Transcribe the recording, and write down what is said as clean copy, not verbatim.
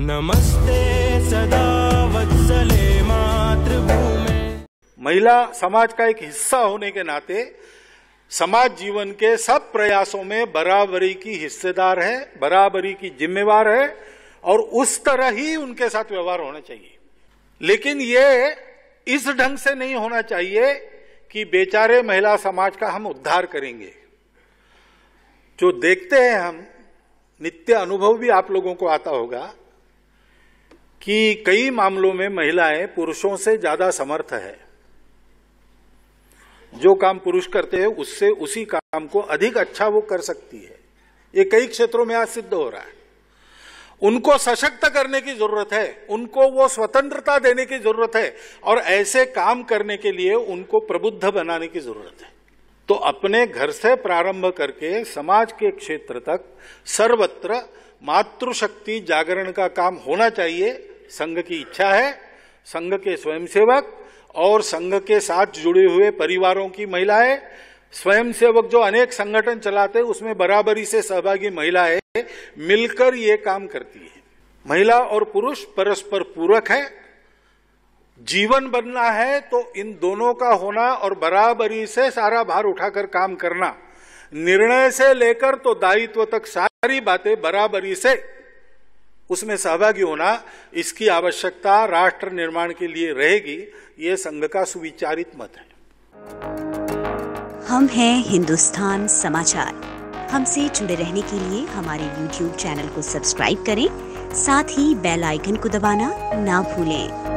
नमस्ते सदा वत्सले मातृभूमि। महिला समाज का एक हिस्सा होने के नाते समाज जीवन के सब प्रयासों में बराबरी की हिस्सेदार है, बराबरी की जिम्मेवार है और उस तरह ही उनके साथ व्यवहार होना चाहिए। लेकिन ये इस ढंग से नहीं होना चाहिए कि बेचारे महिला समाज का हम उद्धार करेंगे। जो देखते हैं हम, नित्य अनुभव भी आप लोगों को आता होगा कि कई मामलों में महिलाएं पुरुषों से ज्यादा समर्थ है। जो काम पुरुष करते हैं उससे उसी काम को अधिक अच्छा वो कर सकती है। ये कई क्षेत्रों में आज सिद्ध हो रहा है। उनको सशक्त करने की जरूरत है, उनको वो स्वतंत्रता देने की जरूरत है और ऐसे काम करने के लिए उनको प्रबुद्ध बनाने की जरूरत है। तो अपने घर से प्रारंभ करके समाज के क्षेत्र तक सर्वत्र मातृशक्ति जागरण का काम होना चाहिए। संघ की इच्छा है, संघ के स्वयंसेवक और संघ के साथ जुड़े हुए परिवारों की महिलाएं, स्वयंसेवक जो अनेक संगठन चलाते हैं उसमें बराबरी से सहभागी महिलाएं मिलकर ये काम करती है। महिला और पुरुष परस्पर पूरक है। जीवन बनना है तो इन दोनों का होना और बराबरी से सारा भार उठाकर काम करना, निर्णय से लेकर तो दायित्व तक सारी बातें बराबरी से उसमें सहभागी होना, इसकी आवश्यकता राष्ट्र निर्माण के लिए रहेगी। ये संघ का सुविचारित मत है। हम हैं हिंदुस्तान समाचार। हमसे जुड़े रहने के लिए हमारे YouTube चैनल को सब्सक्राइब करें, साथ ही बेल आइकन को दबाना ना भूलें।